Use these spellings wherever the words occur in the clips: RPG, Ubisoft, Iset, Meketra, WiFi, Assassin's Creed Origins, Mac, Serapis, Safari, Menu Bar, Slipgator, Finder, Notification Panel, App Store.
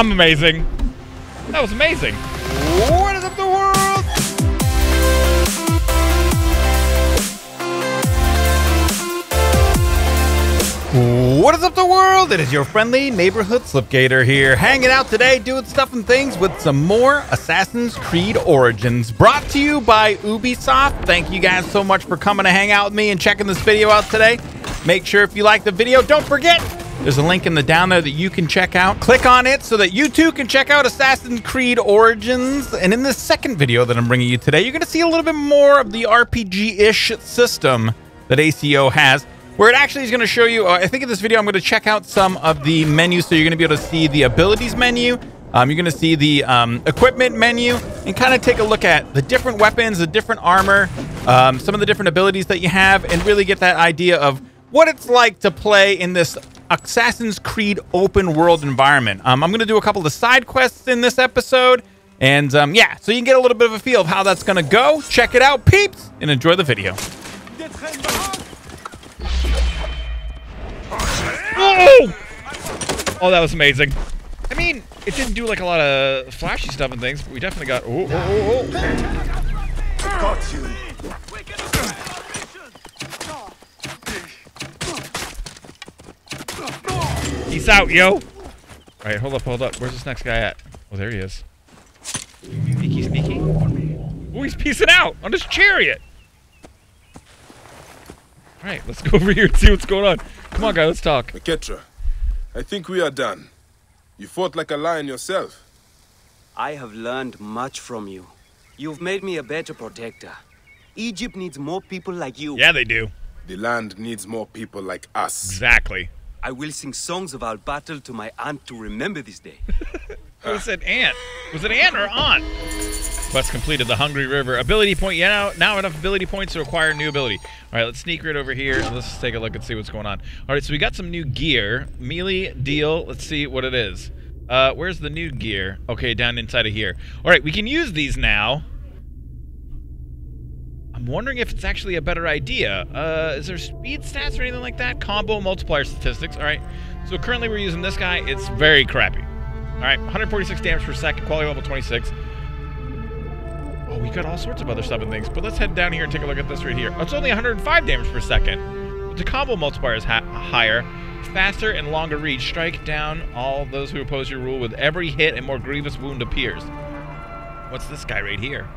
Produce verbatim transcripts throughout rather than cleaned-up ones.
I'm amazing. That was amazing. What is up, the world? What is up, the world? It is your friendly neighborhood Slipgator here, hanging out today, doing stuff and things with some more Assassin's Creed Origins, brought to you by Ubisoft. Thank you guys so much for coming to hang out with me and checking this video out today. Make sure if you like the video, don't forget, there's a link in the down there that you can check out. Click on it so that you too can check out Assassin's Creed Origins. And in this second video that I'm bringing you today, you're going to see a little bit more of the R P G-ish system that A C O has, where it actually is going to show you, uh, I think in this video, I'm going to check out some of the menus. So you're going to be able to see the abilities menu. Um, you're going to see the um, equipment menu and kind of take a look at the different weapons, the different armor, um, some of the different abilities that you have, and really get that idea of what it's like to play in this Assassin's Creed open world environment. Um, I'm going to do a couple of side quests in this episode. And um, yeah, so you can get a little bit of a feel of how that's going to go. Check it out, peeps, and enjoy the video. Oh! Oh, that was amazing. I mean, it didn't do like a lot of flashy stuff and things, but we definitely got... Oh, oh, oh, oh. Got you. Peace out, yo. All right, hold up, hold up. Where's this next guy at? Oh, there he is. Sneaky, sneaky. Oh, he's peacing out on his chariot. All right, let's go over here and see what's going on. Come on, guy, let's talk. Meketra, I think we are done. You fought like a lion yourself. I have learned much from you. You've made me a better protector. Egypt needs more people like you. Yeah, they do. The land needs more people like us. Exactly. I will sing songs of our battle to my aunt to remember this day. Who said aunt? Was it aunt or aunt? Quest completed. The Hungry River. Ability point. Yeah, now, now enough ability points to acquire a new ability. All right, let's sneak right over here. Let's take a look and see what's going on. All right, so we got some new gear. Melee deal. Let's see what it is. Uh, where's the new gear? Okay, down inside of here. All right, we can use these now. I'm wondering if it's actually a better idea. Uh, is there speed stats or anything like that? Combo multiplier statistics. All right. So currently we're using this guy. It's very crappy. All right. one forty-six damage per second. Quality level twenty-six. Oh, we got all sorts of other stuff and things. But let's head down here and take a look at this right here. Oh, it's only one hundred five damage per second. But the combo multiplier is ha higher. Faster and longer reach. Strike down all those who oppose your rule with every hit and more grievous wound appears. What's this guy right here?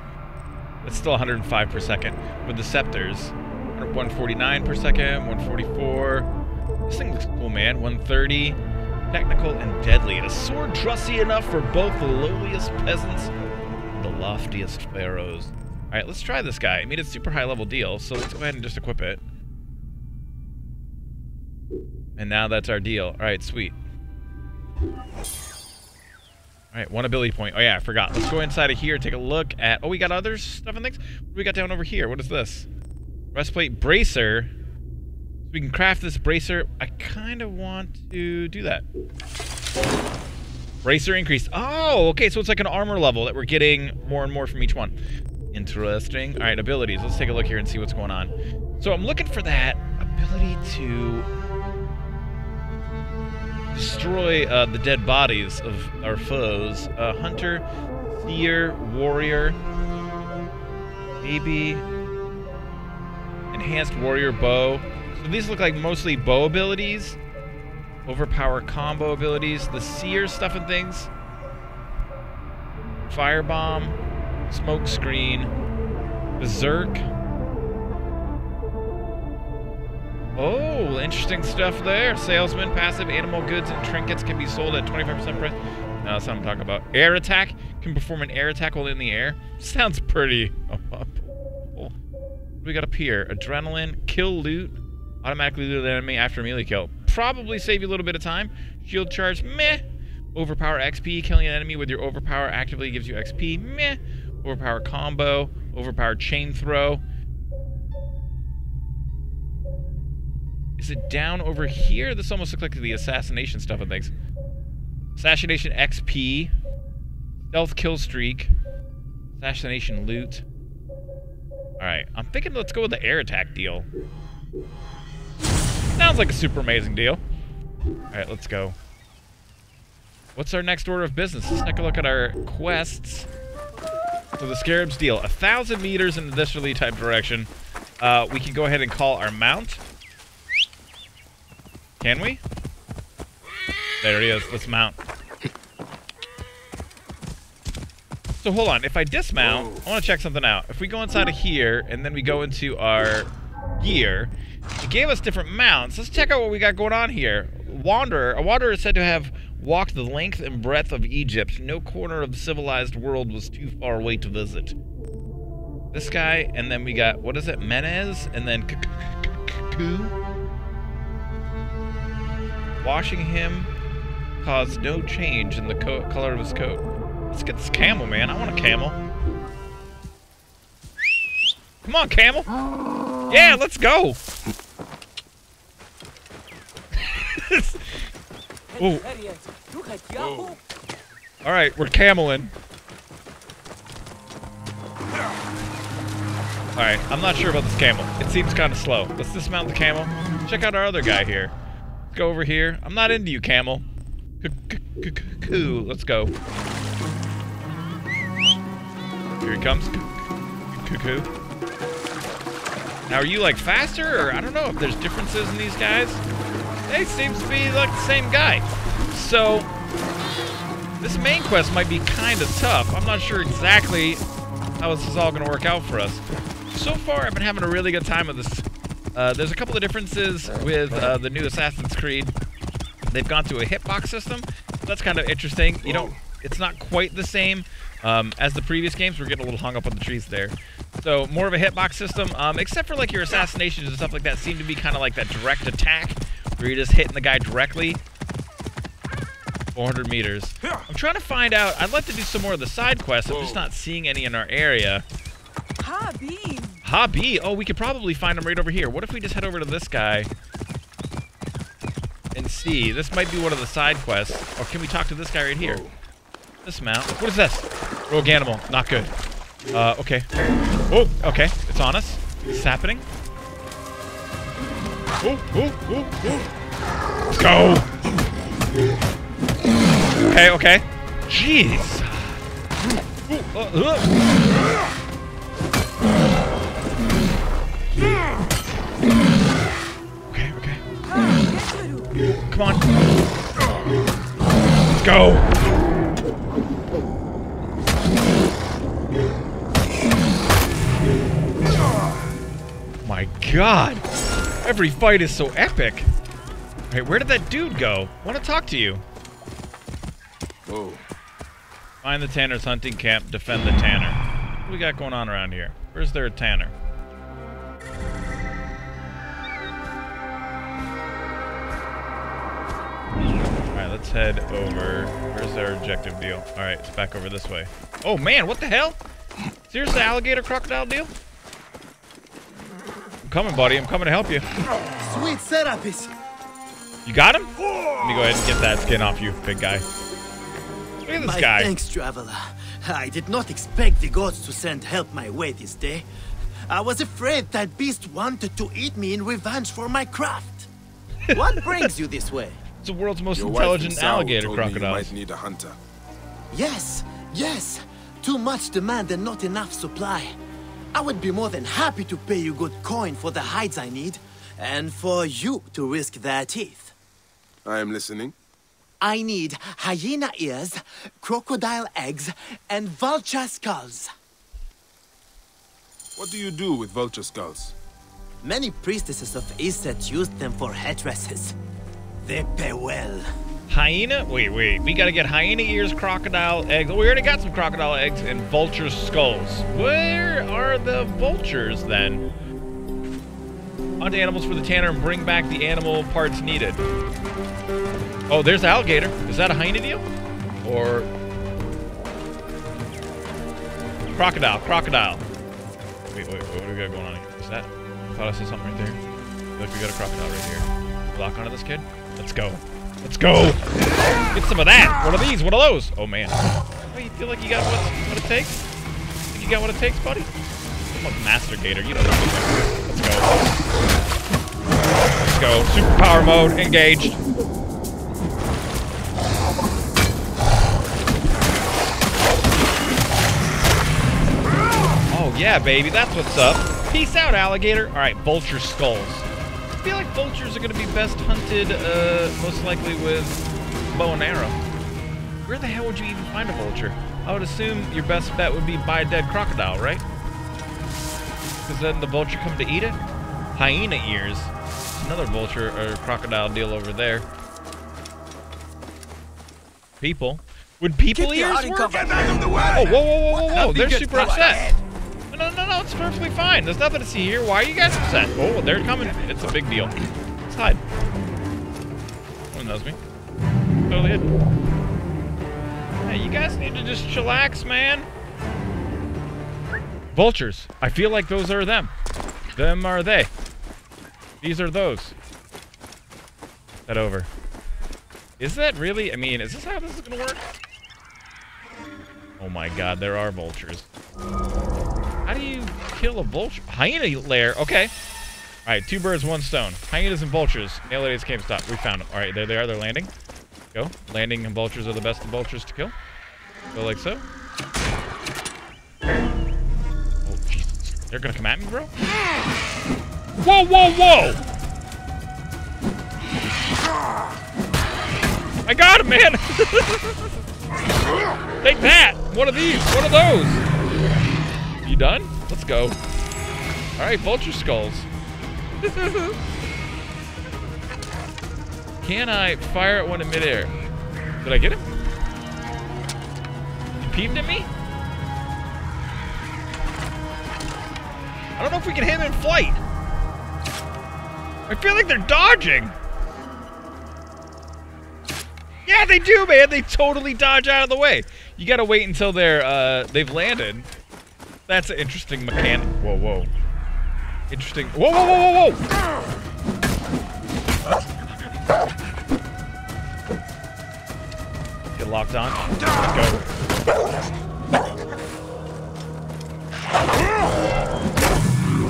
That's still one hundred five per second. With the scepters, one forty-nine per second, one forty-four. This thing looks cool, man. one thirty. Technical and deadly. A sword trusty enough for both the lowliest peasants and the loftiest pharaohs. All right, let's try this guy. I mean, it's super high level deal, so let's go ahead and just equip it. And now that's our deal. All right, sweet. All right, one ability point. Oh, yeah, I forgot. Let's go inside of here and take a look at... Oh, we got other stuff and things? What do we got down over here? What is this? Breastplate bracer. So we can craft this bracer. I kind of want to do that. Bracer increase. Oh, okay, so it's like an armor level that we're getting more and more from each one. Interesting. All right, abilities. Let's take a look here and see what's going on. So I'm looking for that ability to... destroy uh, the dead bodies of our foes. Uh, hunter, seer, warrior, maybe enhanced warrior bow. So these look like mostly bow abilities, overpower combo abilities, the seer stuff and things, firebomb, smoke screen, berserk. Oh, interesting stuff there. Salesman, passive, animal goods, and trinkets can be sold at twenty-five percent price. No, that's not what I'm talking about. Air attack. Can perform an air attack while in the air. Sounds pretty... What do we got up here? Adrenaline. Kill loot. Automatically loot an enemy after a melee kill. Probably save you a little bit of time. Shield charge. Meh. Overpower X P. Killing an enemy with your overpower actively gives you X P. Meh. Overpower combo. Overpower chain throw. Is it down over here? This almost looks like the assassination stuff and things. Assassination X P. Stealth kill streak. Assassination loot. Alright, I'm thinking let's go with the air attack deal. Sounds like a super amazing deal. Alright, let's go. What's our next order of business? Let's take a look at our quests. So the scarab's deal. A thousand meters in the westerly type direction. Uh, we can go ahead and call our mount. Can we? There he is. Let's mount. So hold on. If I dismount, I want to check something out. If we go inside of here and then we go into our gear, it gave us different mounts. Let's check out what we got going on here. Wanderer. A wanderer is said to have walked the length and breadth of Egypt. No corner of the civilized world was too far away to visit. This guy, and then we got, what is it? Menez, and then Kuku. Washing him caused no change in the co color of his coat. Let's get this camel, man. I want a camel. Come on, camel. Yeah, let's go. Whoa. Whoa. All right, we're cameling. All right, I'm not sure about this camel. It seems kind of slow. Let's dismount the camel. Check out our other guy here. Let's go over here. I'm not into you, camel. C-c-c-c-coo. Let's go. Here he comes. C-c-c-coo. Now, are you like faster, or I don't know if there's differences in these guys? They seem to be like the same guy. So this main quest might be kind of tough. I'm not sure exactly how this is all going to work out for us. So far, I've been having a really good time with this. Uh, there's a couple of differences with uh, the new Assassin's Creed. They've gone through a hitbox system. That's kind of interesting. You don't. It's not quite the same um, as the previous games. We're getting a little hung up on the trees there. So more of a hitbox system, um, except for like your assassinations and stuff like that seem to be kind of like that direct attack. Or you're just hitting the guy directly. four hundred meters. I'm trying to find out. I'd like to do some more of the side quests. I'm just not seeing any in our area. Hobby. Hobby. Oh, we could probably find him right over here. What if we just head over to this guy and see? This might be one of the side quests. Or can we talk to this guy right here? Dismount. What is this? Rogue animal. Not good. Uh, okay. Oh, okay. It's on us. It's happening. Ooh, ooh, ooh, ooh. Let's go! Okay, okay. Jeez. Ooh, uh, uh. Okay, okay. Come on. Let's go! My God! Every fight is so epic. Hey, where did that dude go? I want to talk to you. Whoa. Find the Tanner's hunting camp. Defend the Tanner. What do we got going on around here? Where's there a Tanner? All right, let's head over. Where's their objective deal? All right, it's back over this way. Oh, man, what the hell? Seriously, alligator crocodile deal? Coming, buddy. I'm coming to help you. Sweet Serapis. You got him? Let me go ahead and get that skin off you, big guy. Look at this my guy. Thanks, traveler. I did not expect the gods to send help my way this day. I was afraid that beast wanted to eat me in revenge for my craft. What brings you this way? It's the world's most Your intelligent alligator crocodile. Might need a hunter. Yes, yes. Too much demand and not enough supply. I would be more than happy to pay you good coin for the hides I need, and for you to risk their teeth. I am listening. I need hyena ears, crocodile eggs, and vulture skulls. What do you do with vulture skulls? Many priestesses of Iset used them for headdresses. They pay well. Hyena? Wait, wait. We gotta get hyena ears, crocodile eggs. Oh, we already got some crocodile eggs and vulture skulls. Where are the vultures, then? Hunt animals for the Tanner and bring back the animal parts needed. Oh, there's the alligator. Is that a hyena deal? Or... Crocodile, crocodile. Wait, wait, wait. What do we got going on here? Is that... I thought I saw something right there. I feel like we got a crocodile right here. Lock onto this kid. Let's go. Let's go! Get some of that! What are these? What are those? Oh, man. Oh, you feel like you got what, what it takes? Think you got what it takes, buddy? I'm a master gator. You don't know what. Let's go. Let's go. Superpower mode. Engaged. yeah, baby, that's what's up. Peace out, alligator. All right, vulture skulls. I feel like vultures are going to be best hunted, uh, most likely with bow and arrow. Where the hell would you even find a vulture? I would assume your best bet would be buy a dead crocodile, right? Because then the vulture come to eat it? Hyena ears. Another vulture or crocodile deal over there. People. Would people Get ears work? Cover. Oh, whoa, whoa, whoa, whoa, whoa. They're super upset. No, no, no, no, it's perfectly fine. There's nothing to see here. Why are you guys upset? Oh, they're coming. It's a big deal. Let's hide. One knows me. Totally hidden. Hey, you guys need to just chillax, man. Vultures. I feel like those are them. Them are they. These are those. Head over. Is that really? I mean, is this how this is going to work? Oh my god, there are vultures. How do you kill a vulture? Hyena lair, okay. Alright, two birds, one stone. Hyenas and vultures. Nail ladies can't stop. We found them. Alright, there they are, they're landing. Go. Landing and vultures are the best of vultures to kill. Go like so. Oh, Jesus. They're going to come at me, bro? Whoa, whoa, whoa! I got him, man! Take that! One of these! One of those! You done? Let's go. Alright, vulture skulls. Can I fire at one in midair? Did I get him? He peeped at me? I don't know if we can hit him in flight. I feel like they're dodging. Yeah, they do, man. They totally dodge out of the way. You gotta wait until they're uh, they've landed. That's an interesting mechanic. Whoa, whoa. Interesting. Whoa, whoa, whoa, whoa, whoa. Get locked on. Let's go.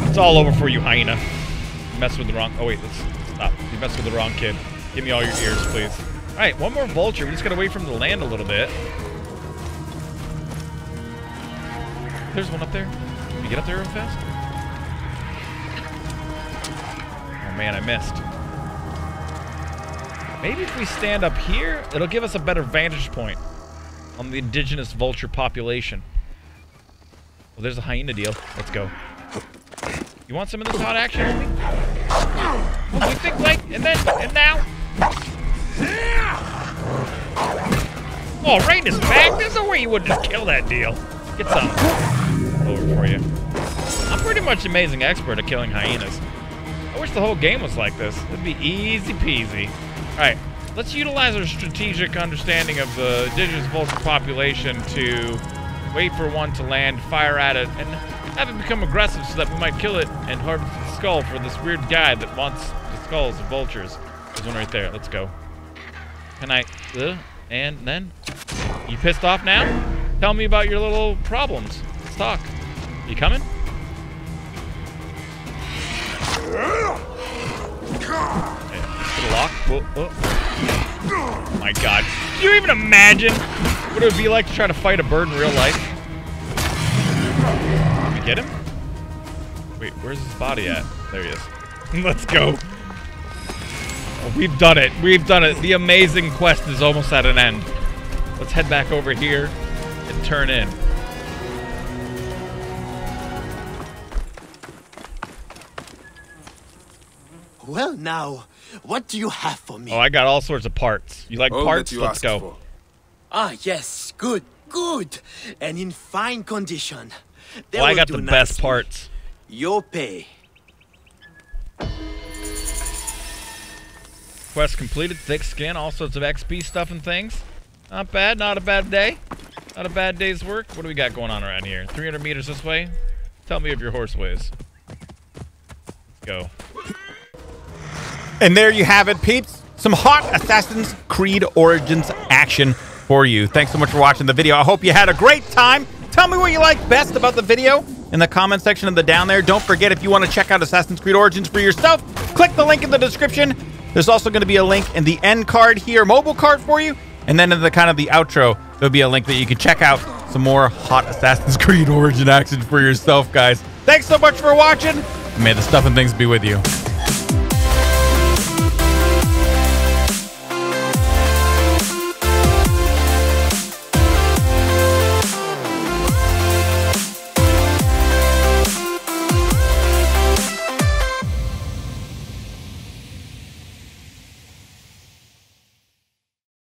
It's all over for you, hyena. You mess with the wrong. Oh wait, let's stop. You mess with the wrong kid. Give me all your ears, please. All right, one more vulture. We just gotta wait for him to land a little bit. There's one up there. Can we get up there real fast? Oh man, I missed. Maybe if we stand up here, it'll give us a better vantage point on the indigenous vulture population. Well, there's a hyena deal. Let's go. You want some of this hot action, homie? Well, we think like, and then, and now. Oh, right in his back? There's no way you wouldn't just kill that deal. Get some. Over for you. I'm pretty much an amazing expert at killing hyenas. I wish the whole game was like this. It'd be easy peasy. Alright, let's utilize our strategic understanding of the indigenous vulture population to wait for one to land, fire at it, and have it become aggressive so that we might kill it and harvest the skull for this weird guy that wants the skulls of vultures. There's one right there. Let's go. Can I... Uh, and then? You pissed off now? Tell me about your little problems. Let's talk. You coming? Yeah, lock. Oh, oh. Oh my god. Can you even imagine what it would be like to try to fight a bird in real life? Did we get him? Wait, where's his body at? There he is. Let's go. We've done it. We've done it. The amazing quest is almost at an end. Let's head back over here and turn in. Well, now, what do you have for me? Oh, I got all sorts of parts. You like all parts? Let's go. For. Ah, yes. Good, good. And in fine condition. They well, I got the nicely. best parts. Your pay. Quest completed, thick skin, all sorts of X P stuff and things. Not bad, not a bad day. Not a bad day's work. What do we got going on around here? three hundred meters this way? Tell me of your horseways. Let's go. And there you have it, peeps. Some hot Assassin's Creed Origins action for you. Thanks so much for watching the video. I hope you had a great time. Tell me what you like best about the video in the comment section of the down there. Don't forget, if you want to check out Assassin's Creed Origins for yourself, click the link in the description. There's also going to be a link in the end card here, mobile card for you. And then in the kind of the outro, there'll be a link that you can check out some more hot Assassin's Creed Origin action for yourself, guys. Thanks so much for watching. May the stuff and things be with you.